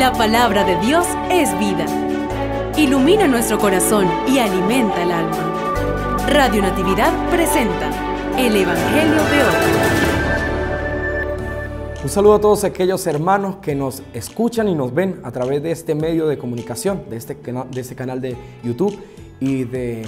La palabra de Dios es vida. Ilumina nuestro corazón y alimenta el alma. Radio Natividad presenta el Evangelio de hoy. Un saludo a todos aquellos hermanos que nos escuchan y nos ven a través de este medio de comunicación, de este canal de YouTube y de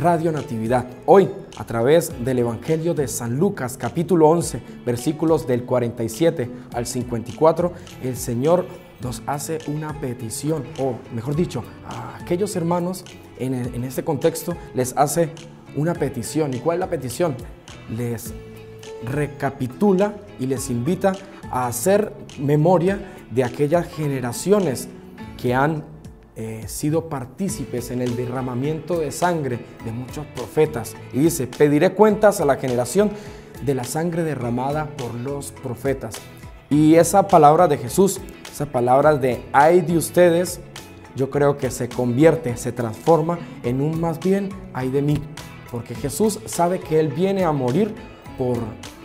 Radio Natividad. Hoy, a través del Evangelio de San Lucas, capítulo 11, versículos del 47 al 54, el Señor nos hace una petición, o mejor dicho, a aquellos hermanos en este contexto les hace una petición. ¿Y cuál es la petición? Les recapitula y les invita a hacer memoria de aquellas generaciones que han sido partícipes en el derramamiento de sangre de muchos profetas. Y dice: pediré cuentas a la generación de la sangre derramada por los profetas. Y esa palabra de Jesús, esa palabra de ay de ustedes, yo creo que se convierte, se transforma en un más bien ay de mí. Porque Jesús sabe que Él viene a morir por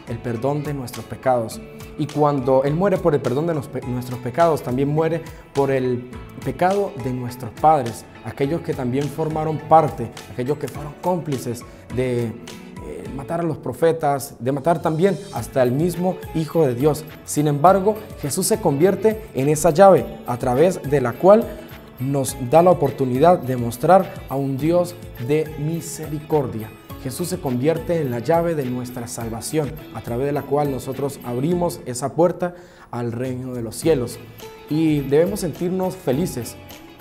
el perdón de nuestros pecados. Y cuando Él muere por el perdón de nuestros pecados, también muere por el pecado de nuestros padres, aquellos que también formaron parte, aquellos que fueron cómplices de matar a los profetas, de matar también hasta el mismo Hijo de Dios. Sin embargo, Jesús se convierte en esa llave a través de la cual nos da la oportunidad de mostrar a un Dios de misericordia. Jesús se convierte en la llave de nuestra salvación, a través de la cual nosotros abrimos esa puerta al reino de los cielos. Y debemos sentirnos felices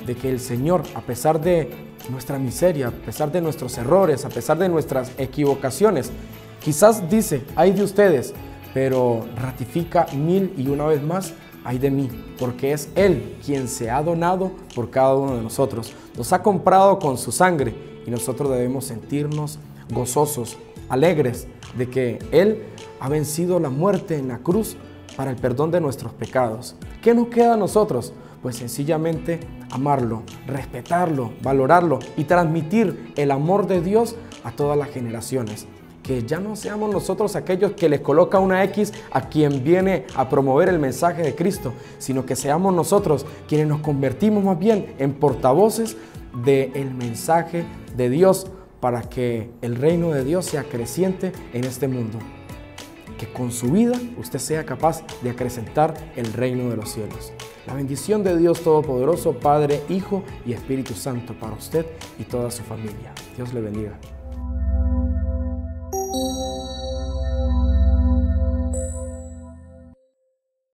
de que el Señor, a pesar de nuestra miseria, a pesar de nuestros errores, a pesar de nuestras equivocaciones, quizás dice, ay de ustedes, pero ratifica 1000 y una vez más, ay de mí, porque es Él quien se ha donado por cada uno de nosotros. Nos ha comprado con su sangre y nosotros debemos sentirnos gozosos, alegres de que Él ha vencido la muerte en la cruz para el perdón de nuestros pecados. ¿Qué nos queda a nosotros? Pues sencillamente amarlo, respetarlo, valorarlo y transmitir el amor de Dios a todas las generaciones. Que ya no seamos nosotros aquellos que les coloca una X a quien viene a promover el mensaje de Cristo, sino que seamos nosotros quienes nos convertimos más bien en portavoces del mensaje de Dios, para que el reino de Dios sea creciente en este mundo. Que con su vida usted sea capaz de acrecentar el reino de los cielos. La bendición de Dios Todopoderoso, Padre, Hijo y Espíritu Santo para usted y toda su familia. Dios le bendiga.